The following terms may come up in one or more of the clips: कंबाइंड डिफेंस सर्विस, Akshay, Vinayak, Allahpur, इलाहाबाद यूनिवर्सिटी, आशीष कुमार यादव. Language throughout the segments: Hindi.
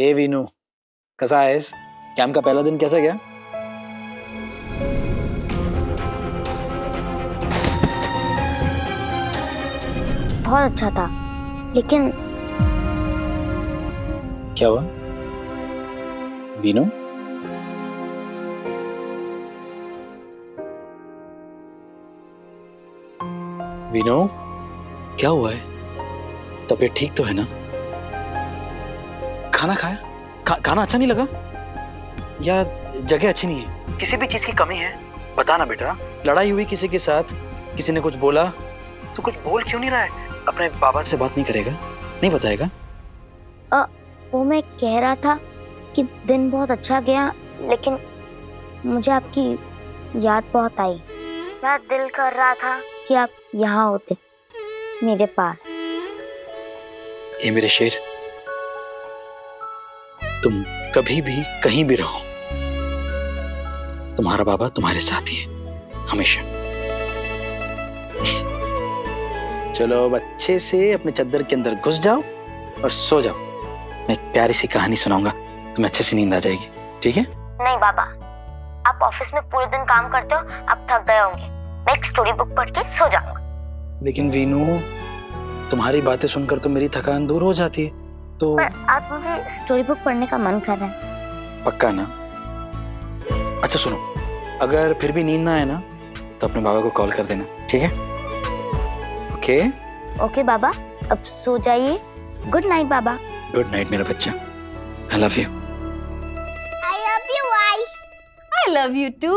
हे वीनू, कसा आहेस? कैंप का पहला दिन कैसा गया? बहुत अच्छा था, लेकिन क्या हुआ वीनू? वीनू, क्या हुआ है? तबीयत ठीक तो है ना? खाना खाया? खाना अच्छा नहीं लगा या जगह अच्छी नहीं है? किसी भी चीज की कमी है, बताना बेटा। लड़ाई हुई किसी के साथ, किसी ने कुछ बोला तो कुछ बोल क्यों नहीं रहा है? अपने बाबा से बात नहीं करेगा, नहीं बताएगा? वो मैं कह रहा था कि दिन बहुत अच्छा गया, लेकिन मुझे आपकी याद बहुत आई। मेरा दिल कर रहा था कि आप यहाँ होते मेरे पास। ये मेरे शेर, तुम कभी भी कहीं भी रहो, तुम्हारा बाबा तुम्हारे साथ ही है हमेशा। चलो अब अच्छे से अपने चादर के अंदर घुस जाओ और सो जाओ। मैं एक प्यारी सी कहानी सुनाऊंगा, तुम्हें अच्छे से नींद आ जाएगी, ठीक है? नहीं बाबा, आप ऑफिस में पूरे दिन काम करते हो, आप थक गए होंगे। मैं एक स्टोरी बुक पढ़ के सो जाऊंगा। लेकिन वीनू, तुम्हारी बातें सुनकर तो मेरी थकान दूर हो जाती है। तो आज मुझे स्टोरी बुक पढ़ने का मन कर रहा है। पक्का ना? अच्छा सुनो, अगर फिर भी नींद ना आए ना तो अपने बाबा को कॉल कर देना, ठीक है? ओके ओके बाबा, अब सो जाइए। गुड नाइट बाबा। गुड नाइट मेरा बच्चा। I love you. I love you I. I love you too.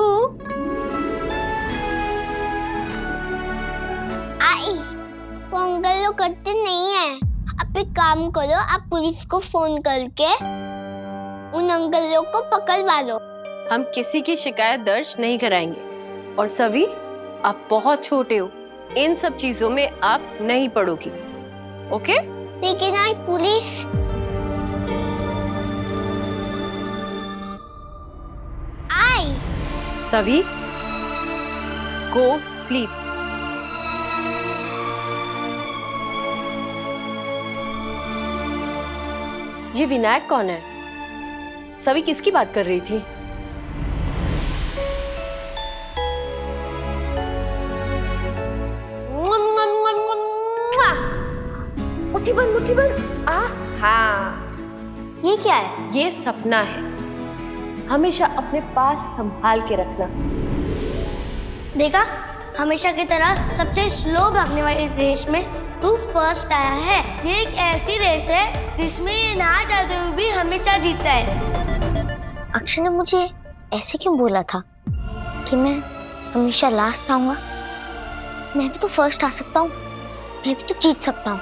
आई पोंगल लोग करते नहीं है। आप एक काम करो, आप पुलिस को फोन करके उन अंकल लोग को पकड़वा लो। हम किसी की शिकायत दर्ज नहीं कराएंगे। और सभी, आप बहुत छोटे हो, इन सब चीजों में आप नहीं पड़ोगी, ओके? लेकिन आई पुलिस। आई। सभी गो स्लीप। ये विनायक कौन है? सभी किसकी बात कर रही थी? मुट्ठी बन, आ हाँ। ये क्या है? ये सपना है, हमेशा अपने पास संभाल के रखना। देखा, हमेशा की तरह सबसे स्लो भागने वाली रेस में तू फर्स्ट आया है। ये एक ऐसी रेस है जिसमें ये ना चाहते हुए भी हमेशा जीतता है। अक्षय ने मुझे ऐसे क्यों बोला था कि मैं हमेशा लास्ट आऊंगा? मैं भी तो फर्स्ट आ सकता हूँ, मैं भी तो जीत सकता हूँ।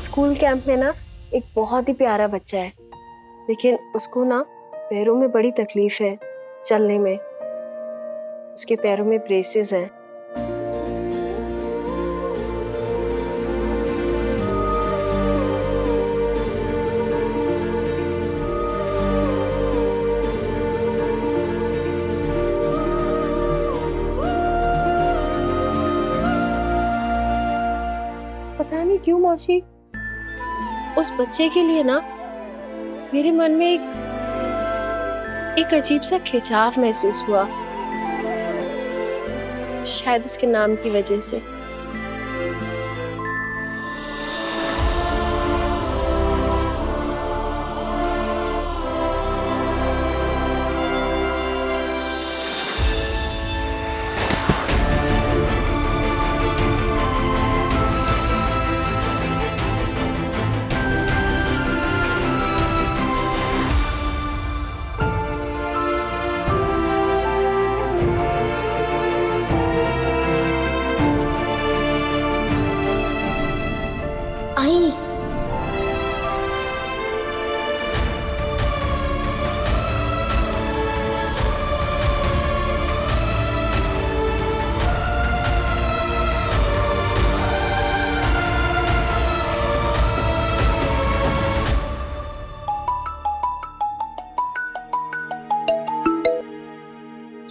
स्कूल कैंप में ना एक बहुत ही प्यारा बच्चा है, लेकिन उसको ना पैरों में बड़ी तकलीफ है, चलने में। उसके पैरों में ब्रेसेस हैं। क्यों मौसी, उस बच्चे के लिए ना मेरे मन में एक अजीब सा खिंचाव महसूस हुआ, शायद उसके नाम की वजह से।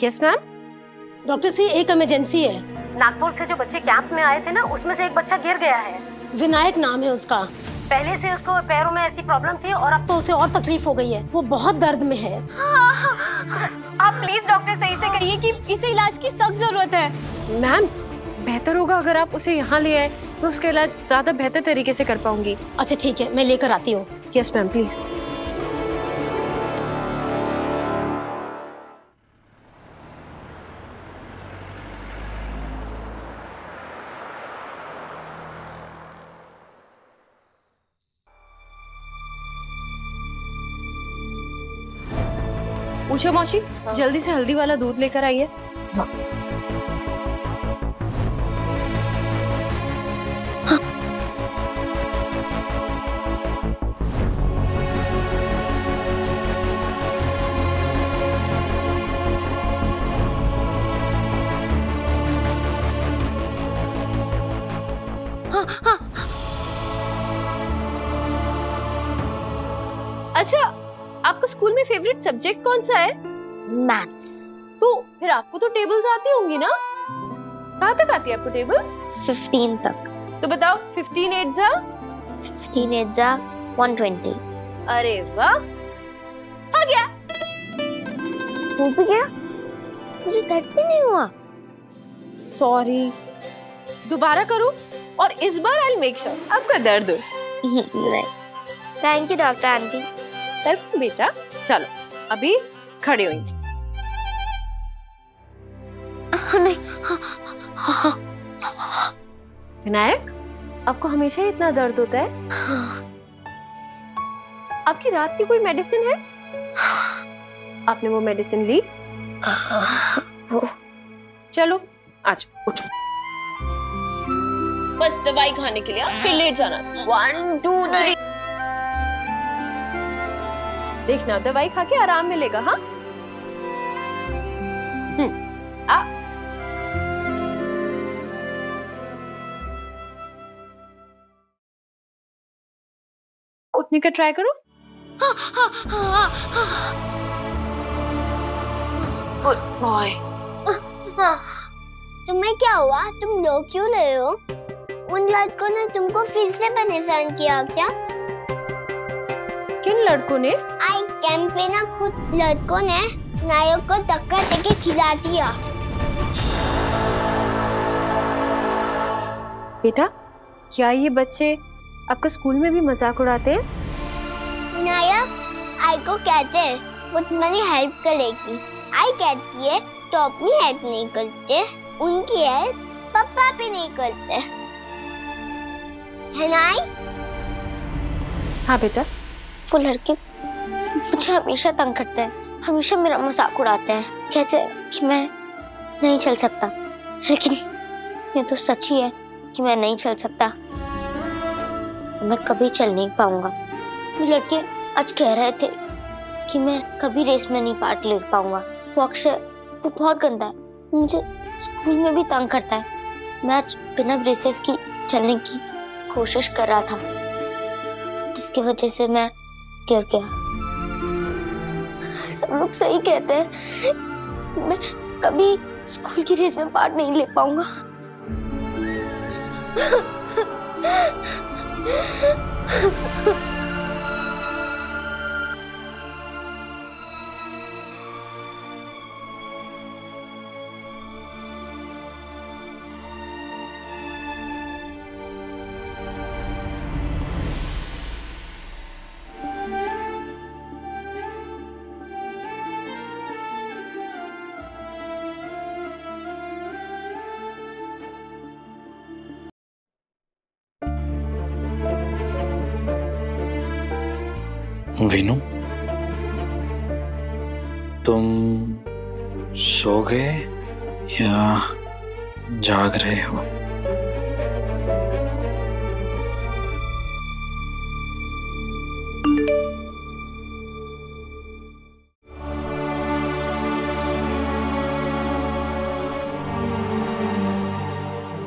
Yes ma'am. डॉक्टर सी, एक इमरजेंसी है। नागपुर से जो बच्चे कैंप में आए थे ना, उसमें से एक बच्चा गिर गया है। विनायक नाम है उसका। पहले से उसको पैरों में ऐसी प्रॉब्लम थी और अब तो उसे और तकलीफ हो गई है, वो बहुत दर्द में है। आप प्लीज डॉक्टर सही से कहिए कि इसे इलाज की सख्त जरूरत है। मैम बेहतर होगा अगर आप उसे यहाँ ले आए, मैं उसका इलाज ज्यादा बेहतर तरीके से कर पाऊंगी। अच्छा ठीक है, मैं लेकर आती हूँ। Yes ma'am please. उषा मौसी जल्दी से हल्दी वाला दूध लेकर आई है। हाँ। हाँ। हाँ, हाँ। अच्छा आपको स्कूल में फेवरेट सब्जेक्ट कौन सा है? मैथ्स। तो फिर आपको तो टेबल्स आती होंगी ना? कहाँ तक आती है आपको टेबल्स? 15 तक। तो बताओ 15 8 जा 120। अरे वाह आ गया। वो भी गया? मुझे दैट भी नहीं हुआ। सॉरी। दोबारा करूँ और इस बार आई मेक श्योर आपका दर्द हो। Thank you doctor aunty. बेटा चलो अभी खड़े हुई। विनायक आपको हमेशा ही इतना दर्द होता है? आपकी रात की कोई मेडिसिन है? आपने वो मेडिसिन ली? चलो आज उठो, बस दवाई खाने के लिए आप फिर लेट जाना। 1 2 3 देखना दवाई खा के आराम मिलेगा। हाँ आ उठने का ट्राई करो। Good boy. तुम्हें क्या हुआ, तुम रो क्यों रहे हो? उन लड़कों ने तुमको फिर से परेशान किया क्या? किन लड़कों ने? आई कैंप में ना कुछ लड़कों ने नायक को धक्का देके खिला दिया। बेटा क्या ये बच्चे आपका स्कूल में भी मजाक उड़ाते हैं? नायक आई को कहते हैं वो तुम्हारी हेल्प करेगी। आई कहती है तो अपनी हेल्प नहीं करते, उनकी हेल्प पापा भी नहीं करते है ना? हाँ बेटा वो लड़के मुझे हमेशा तंग करते हैं, हमेशा मेरा मजाक उड़ाते हैं, कहते हैं कि मैं नहीं चल सकता, लेकिन ये तो सच ही है कि मैं नहीं चल सकता, मैं कभी चल नहीं पाऊंगा। वो लड़के आज कह रहे थे कि मैं कभी रेस में नहीं पार्ट ले पाऊंगा। वो अक्षय वो बहुत गंदा है, मुझे स्कूल में भी तंग करता है। मैं आज बिना रेसेस की चलने की कोशिश कर रहा था, जिसकी वजह से मैं गिर गया। सब लोग सही कहते हैं, मैं कभी स्कूल की रेस में पार्ट नहीं ले पाऊंगा। विनु तुम सो गए या जाग रहे हो?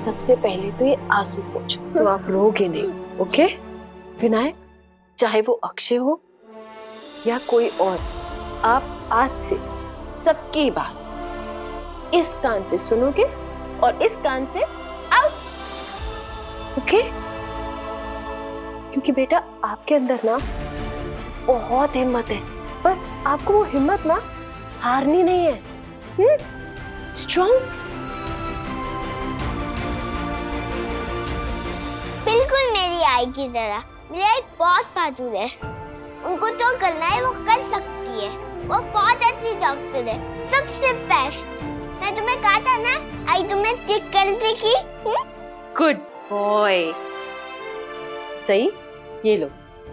सबसे पहले तो ये आंसू पोंछो तो आप रोगे नहीं। ओके विनायक, चाहे वो अक्षय हो या कोई और, आप आज से सबकी बात इस कान से सुनोगे और इस कान से आउट। ओके क्योंकि बेटा आपके अंदर ना बहुत हिम्मत है, बस आपको वो हिम्मत ना हारनी नहीं है। स्ट्रॉन्ग। बिल्कुल मेरी आई की तरह मेरा एक बहुत बहादुर है, उनको जो करना है वो कर सकती है, वो बहुत अच्छी डॉक्टर है, सबसे बेस्ट। मैं तुम्हें कहा था ना आई तुम्हें चेक कर देखी। Good boy. सही, ये लो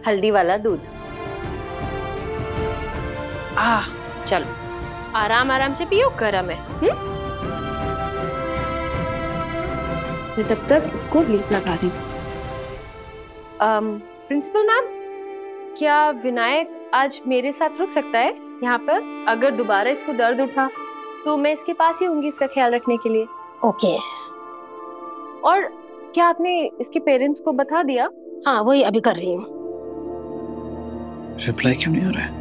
हल्दी वाला दूध। चलो आराम आराम से पियो, गरम है। तब तक इसको लीप लगा दी। प्रिंसिपल मैम, क्या विनायक आज मेरे साथ रुक सकता है यहाँ पर? अगर दोबारा इसको दर्द उठा तो मैं इसके पास ही होंगी इसका ख्याल रखने के लिए। ओके। और क्या आपने इसके पेरेंट्स को बता दिया? हाँ, वही अभी कर रही हूँ। रिप्लाई क्यों नहीं हो रहा है?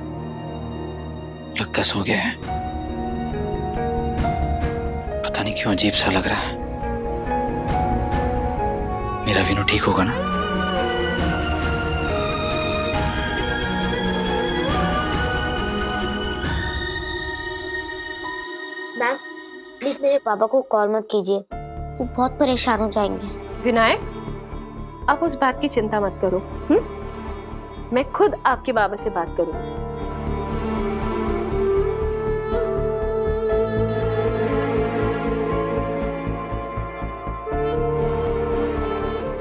लगता सो गया है, पता नहीं क्यों अजीब सा लग रहा है। मेरा विनू ठीक होगा ना? मैम प्लीज मेरे पापा को कॉल मत कीजिए, वो बहुत परेशान हो जाएंगे। विनायक आप उस बात की चिंता मत करो। मैं खुद आपके बाबा से बात करूँ।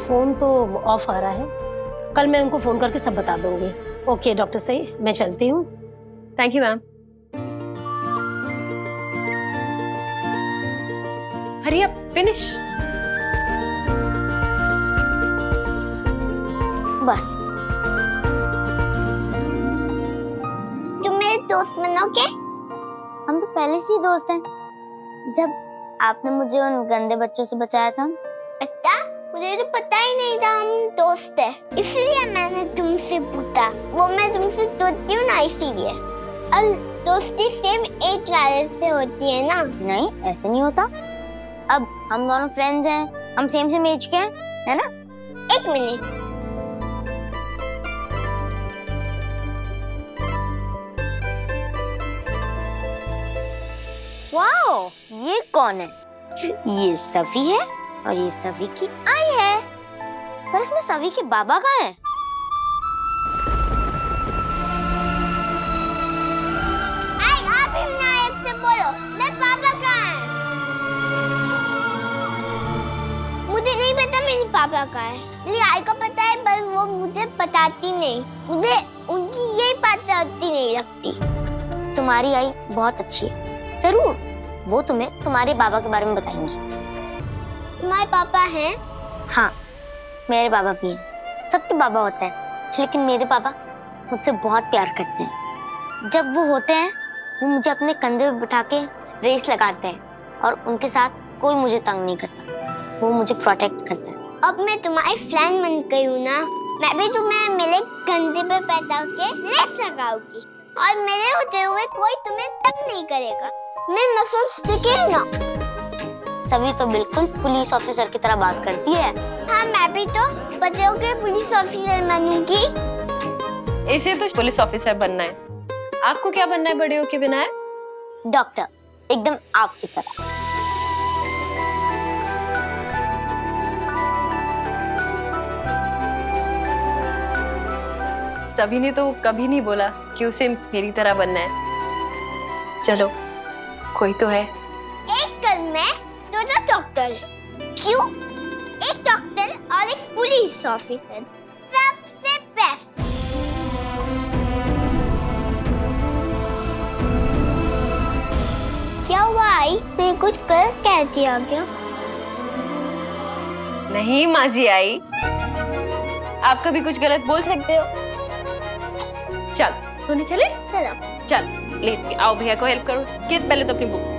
फोन तो ऑफ आ रहा है, कल मैं उनको फोन करके सब बता दूंगी। ओके डॉक्टर सही, मैं चलती हूँ। Thank you ma'am. Hurry up, finish. बस तुम मेरे दोस्त बनोगे? हम तो पहले से ही दोस्त हैं। जब आपने मुझे उन गंदे बच्चों से बचाया था, मुझे तो पता ही नहीं था हम दोस्त हैं, इसलिए मैंने तुमसे पूछा। वो मैं तुमसे दोस्ती हूँ ना, इसीलिए। और दोस्ती सेम एज वाले से होती है ना? नहीं, ऐसे नहीं होता। अब हम दोनों फ्रेंड्स हैं, हम सेम सेम एज के हैं, है ना? एक मिनट। वाओ, ये कौन है? ये सफी है और ये सफी की आई है, पर इसमें सफी के बाबा कहाँ हैं? आई, आप विनायक से बोलो, मैं पापा कहाँ हैं? मुझे नहीं पता मेरे पापा कहाँ हैं। मेरी आई को पता है पर वो मुझे बताती नहीं, मुझे उनकी ये बात अच्छी नहीं लगती। तुम्हारी आई बहुत अच्छी है, जरूर वो तुम्हें तुम्हारे बाबा के बारे में बताएंगी। तुम्हारे पापा हैं? हाँ, मेरे बाबा भी हैं। सबके बाबा होते हैं, लेकिन मेरे पापा मुझसे बहुत प्यार करते हैं। जब वो होते हैं वो मुझे अपने कंधे पर बिठा के रेस लगाते हैं और उनके साथ कोई मुझे तंग नहीं करता, वो मुझे प्रोटेक्ट करते हैं। अब मैं तुम्हारी फ्रेंड बन गई हूँ ना, मैं भी तुम्हें मेरे कंधे पर बैठा के रेस लगाऊंगी और मेरे होते हुए कोई तुम्हें तंग नहीं करेगा। मेरी नसों टिके है ना? सभी तो बिल्कुल पुलिस ऑफिसर की तरह बात करती है। हाँ, मैं भी तो बच्चों के पुलिस ऑफिसर बनूंगी। इसे तो पुलिस ऑफिसर बनना है। आपको क्या बनना है बड़े होके विनायक? डॉक्टर, एकदम आपकी तरह। सभी ने तो कभी नहीं बोला कि उसे मेरी तरह बनना है। चलो कोई तो है। एक कल मैं डॉक्टर, क्यों? एक डॉक्टर और एक पुलिस ऑफिसर, सबसे बेस्ट। क्या हुआ आई, मैं कुछ गलत कह दिया क्या? नहीं माजी आई, आप कभी कुछ गलत बोल सकते हो। चल सोने चले। चलो चल, लेट आओ, भैया को हेल्प करो। पहले तो अपनी बुक